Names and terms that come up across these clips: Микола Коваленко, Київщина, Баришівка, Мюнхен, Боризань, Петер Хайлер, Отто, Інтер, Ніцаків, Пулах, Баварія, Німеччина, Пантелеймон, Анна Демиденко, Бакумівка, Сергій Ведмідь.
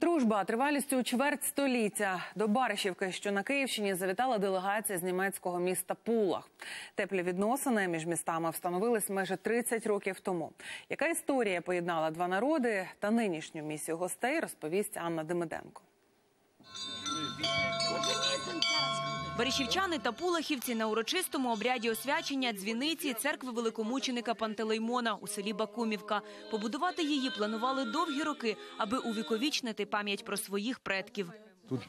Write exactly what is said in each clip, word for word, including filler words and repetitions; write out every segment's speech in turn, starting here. Дружба тривалістю чверть століття. До Баришівки, що на Київщині, завітала делегація з німецького міста Пулах. Теплі відносини між містами встановились майже тридцять років тому. Яка історія поєднала два народи та нинішню місію гостей, розповість Анна Демиденко. Баришівчани та пулахівці на урочистому обряді освячення дзвіниці церкви великомученика Пантелеймона у селі Бакумівка. Побудувати її планували довгі роки, аби увіковічнити пам'ять про своїх предків. Тут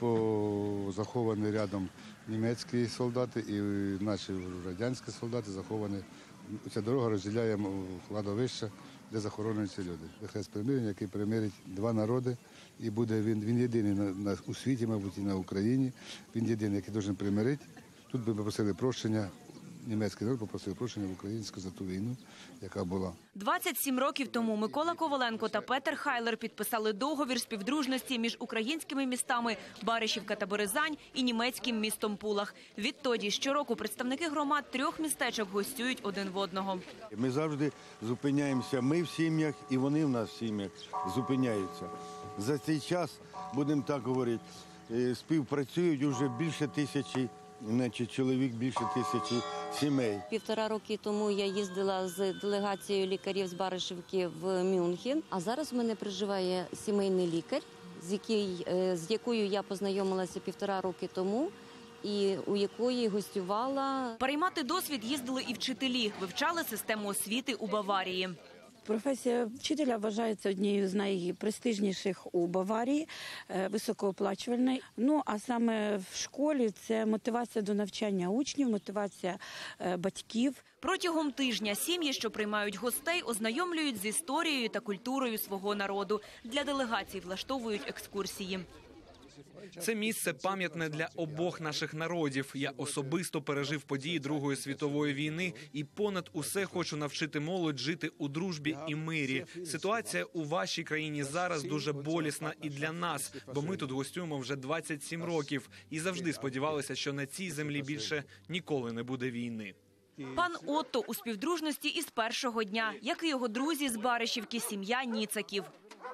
заховані рядом німецькі солдати і наші радянські солдати заховані. Ця дорога розділяє кладовище, де захоронюються люди. Хрест примирення, який примирить два народи, і буде він, він єдиний на, на, у світі, мабуть, і на Україні. Він єдиний, який має примирити. Тут би попросили прощення, німецький народ попросив прощення в українську за ту війну, яка була. двадцять сім років тому Микола Коваленко та Петер Хайлер підписали договір співдружності між українськими містами Баришівка та Боризань і німецьким містом Пулах. Відтоді щороку представники громад трьох містечок гостюють один в одного. Ми завжди зупиняємося, ми в сім'ях і вони в нас в сім'ях зупиняються. За цей час, будемо так говорити, співпрацюють вже більше тисячі, значить, чоловік, більше тисячі сімей. Півтора роки тому я їздила з делегацією лікарів з Баришівки в Мюнхен, а зараз в мене проживає сімейний лікар, з, який, з якою я познайомилася півтора роки тому, і у якої гостювала. Переймати досвід їздили і вчителі, вивчали систему освіти у Баварії. Професія вчителя вважається однією з найпрестижніших у Баварії, високооплачувальної. Ну, а саме в школі це мотивація до навчання учнів, мотивація батьків. Протягом тижня сім'ї, що приймають гостей, ознайомлюють з історією та культурою свого народу. Для делегацій влаштовують екскурсії. Це місце пам'ятне для обох наших народів. Я особисто пережив події Другої світової війни і понад усе хочу навчити молодь жити у дружбі і мирі. Ситуація у вашій країні зараз дуже болісна і для нас, бо ми тут гостюємо вже двадцять сім років і завжди сподівалися, що на цій землі більше ніколи не буде війни. Пан Отто у співдружності із першого дня, як і його друзі з Баришівки, сім'я Ніцаків.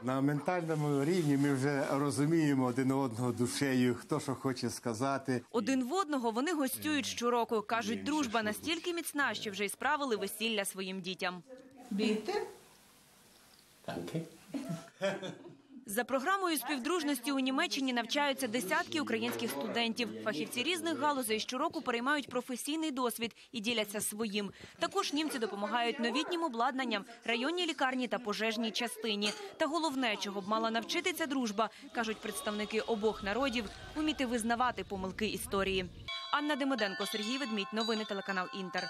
На ментальному рівні ми вже розуміємо один одного душею, хто що хоче сказати. Один в одного вони гостюють щороку. Кажуть, дружба настільки міцна, що вже й справили весілля своїм дітям. Біти? Танки. За програмою співдружності у Німеччині навчаються десятки українських студентів. Фахівці різних галузей щороку переймають професійний досвід і діляться своїм. Також німці допомагають новітнім обладнанням, районній лікарні та пожежній частині. Та головне, чого б мала навчити ця дружба, кажуть представники обох народів, вміти визнавати помилки історії. Анна Демиденко, Сергій Ведмідь, новини телеканал Інтер.